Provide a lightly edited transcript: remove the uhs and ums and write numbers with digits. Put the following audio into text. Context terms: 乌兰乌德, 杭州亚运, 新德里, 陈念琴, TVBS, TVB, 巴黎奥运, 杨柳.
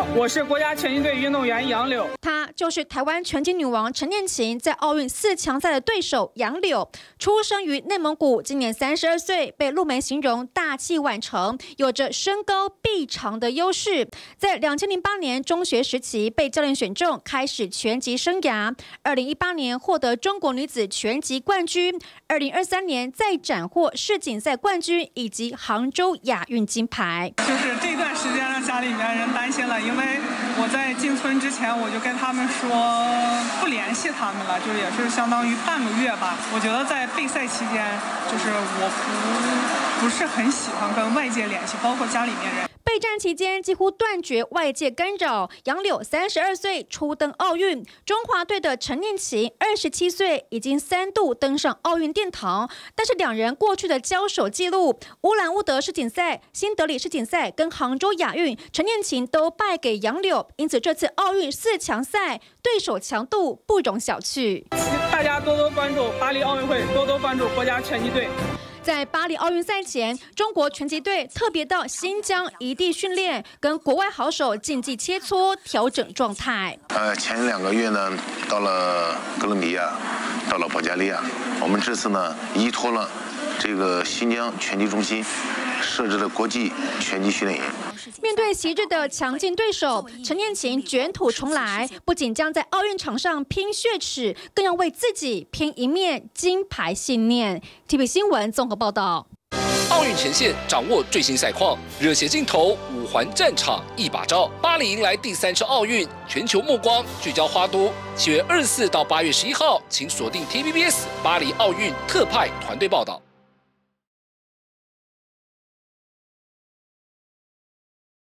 好，我是国家拳击队运动员杨柳。她就是台湾拳击女王陈念琴在奥运4强赛的对手杨柳。出生于内蒙古，今年32岁，被路媒形容大器晚成，有着身高臂长的优势。在2008年中学时期被教练选中，开始拳击生涯。2018年获得中国女子拳击冠军，2023年再斩获世锦赛冠军以及杭州亚运金牌。就是这段时间让家里面人担心了，因为我在进村之前我就跟他们说不联系他们了，就是也是相当于半个月吧。我觉得在备赛期间，就是我不是很喜欢跟外界联系，包括家里面人。 备战期间几乎断绝外界干扰。杨柳32岁初登奥运，中华队的陈念琴27岁已经3度登上奥运殿堂。但是两人过去的交手记录，乌兰乌德世锦赛、新德里世锦赛跟杭州亚运，陈念琴都败给杨柳，因此这次奥运4强赛对手强度不容小觑。大家多多关注巴黎奥运会，多多关注国家拳击队。 在巴黎奥运赛前，中国拳击队特别到新疆一地训练，跟国外好手竞技切磋，调整状态。前2个月呢，到了哥伦比亚，到了保加利亚。我们这次呢，依托了这个新疆拳击中心，设置了国际拳击训练营。 面对昔日的强劲对手，陈念琴卷土重来，不仅将在奥运场上拼血耻，更要为自己拼一面金牌信念。TVB 新闻综合报道。奥运前线掌握最新赛况，热血镜头，五环战场一把照。巴黎迎来第3次奥运，全球目光聚焦花都。7月24到8月11号，请锁定 TVBS 巴黎奥运特派团队报道。